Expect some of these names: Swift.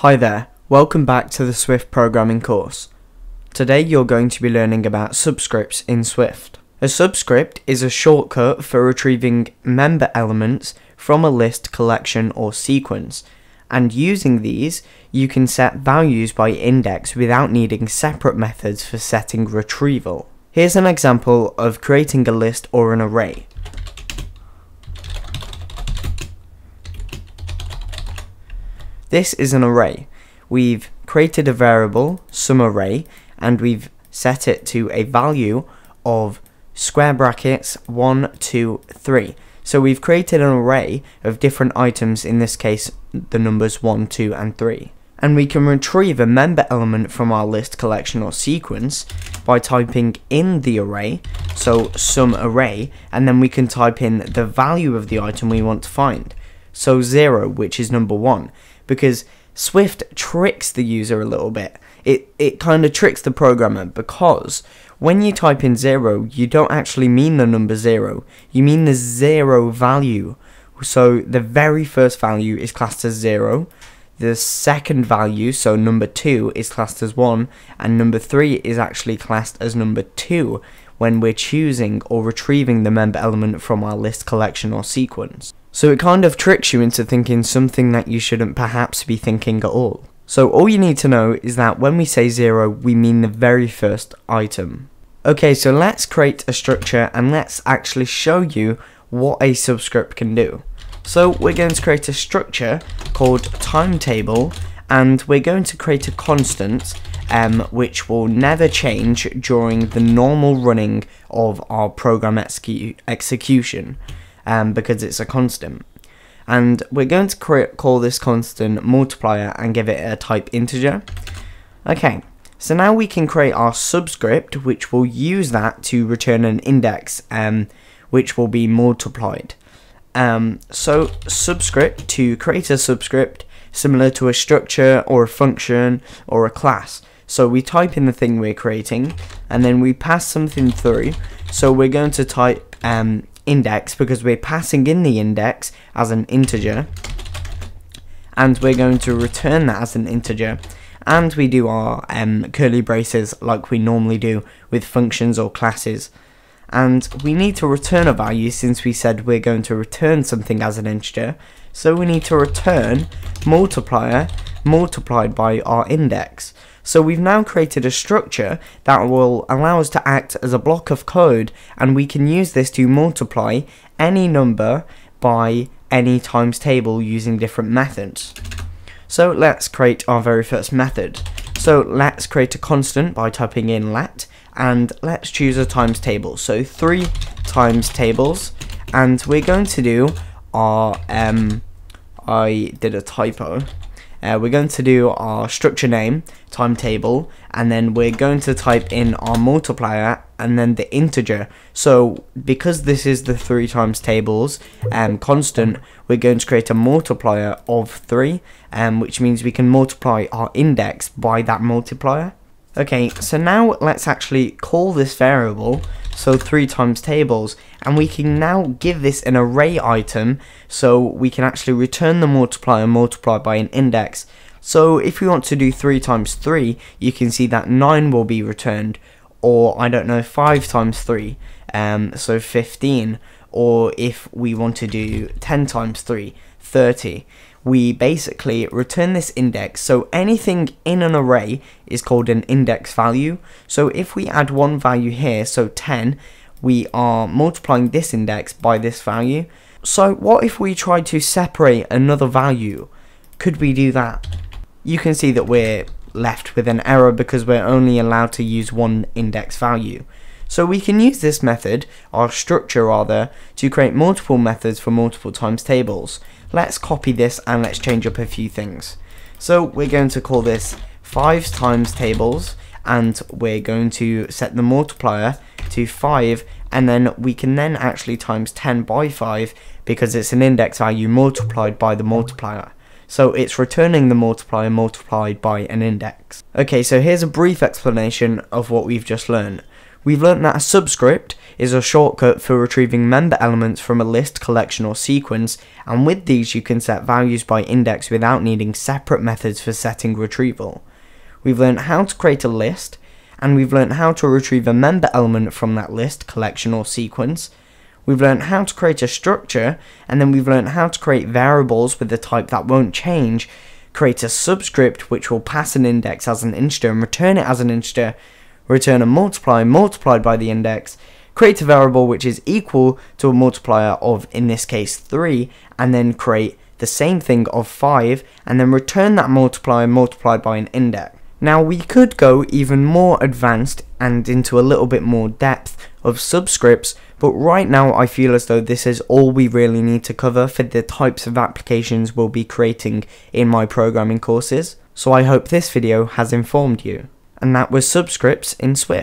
Hi there, welcome back to the Swift programming course. Today you're going to be learning about subscripts in Swift. A subscript is a shortcut for retrieving member elements from a list, collection or sequence, and using these you can set values by index without needing separate methods for setting retrieval. Here's an example of creating a list or an array. This is an array. We've created a variable, some array, and we've set it to a value of square brackets 1, 2, 3. So we've created an array of different items, in this case the numbers 1, 2 and 3. And we can retrieve a member element from our list, collection or sequence by typing in the array, so some array, and then we can type in the value of the item we want to find. So 0, which is number 1, because Swift tricks the user a little bit. It kind of tricks the programmer, because when you type in 0, you don't actually mean the number 0, you mean the 0 value. So the very first value is classed as 0, the second value, so number 2, is classed as 1, and number 3 is actually classed as number 2 when we're choosing or retrieving the member element from our list, collection or sequence. So it kind of tricks you into thinking something that you shouldn't perhaps be thinking at all. So all you need to know is that when we say 0, we mean the very first item. Okay, so let's create a structure and let's actually show you what a subscript can do. So we're going to create a structure called timetable, and we're going to create a constant which will never change during the normal running of our program execution. Because it's a constant, and we're going to call this constant multiplier and give it a type integer. Okay, so now we can create our subscript, which will use that to return an index which will be multiplied. So subscript, to create a subscript similar to a structure or a function or a class. So we type in the thing we're creating and then we pass something through. So we're going to type index, because we're passing in the index as an integer, and we're going to return that as an integer, and we do our curly braces like we normally do with functions or classes. And we need to return a value, since we said we're going to return something as an integer, so we need to return multiplier multiplied by our index. So we've now created a structure that will allow us to act as a block of code, and we can use this to multiply any number by any times table using different methods. So let's create our very first method. So let's create a constant by typing in let, and let's choose a times table. So 3 times tables, and we're going to do our, I did a typo. We're going to do our structure name, timetable, and then we're going to type in our multiplier and then the integer. So because this is the 3 times tables constant, we're going to create a multiplier of 3, which means we can multiply our index by that multiplier. Okay, so now let's actually call this variable, so 3 times tables, and we can now give this an array item, so we can actually return the multiplier multiplied by an index. So if we want to do 3 times 3, you can see that 9 will be returned, or I don't know, 5 times 3, so 15, or if we want to do 10 times 3, 30. We basically return this index, so anything in an array is called an index value. So if we add one value here, so 10, we are multiplying this index by this value. So what if we try to separate another value? Could we do that? You can see that we're left with an error, because we're only allowed to use one index value. So we can use this method, our structure rather, to create multiple methods for multiple times tables. Let's copy this and let's change up a few things. So we're going to call this 5 times tables, and we're going to set the multiplier to 5, and then we can then actually times 10 by 5, because it's an index value multiplied by the multiplier. So it's returning the multiplier multiplied by an index. Okay, so here's a brief explanation of what we've just learned. We've learnt that a subscript is a shortcut for retrieving member elements from a list, collection or sequence, and with these you can set values by index without needing separate methods for setting retrieval. We've learnt how to create a list, and we've learnt how to retrieve a member element from that list, collection or sequence. We've learnt how to create a structure, and then we've learnt how to create variables with a type that won't change, create a subscript which will pass an index as an integer and return it as an integer, return a multiply multiplied by the index, create a variable which is equal to a multiplier of, in this case, 3, and then create the same thing of 5, and then return that multiplier multiplied by an index. Now we could go even more advanced and into a little bit more depth of subscripts, but right now I feel as though this is all we really need to cover for the types of applications we'll be creating in my programming courses. So I hope this video has informed you. And that was subscripts in Swift.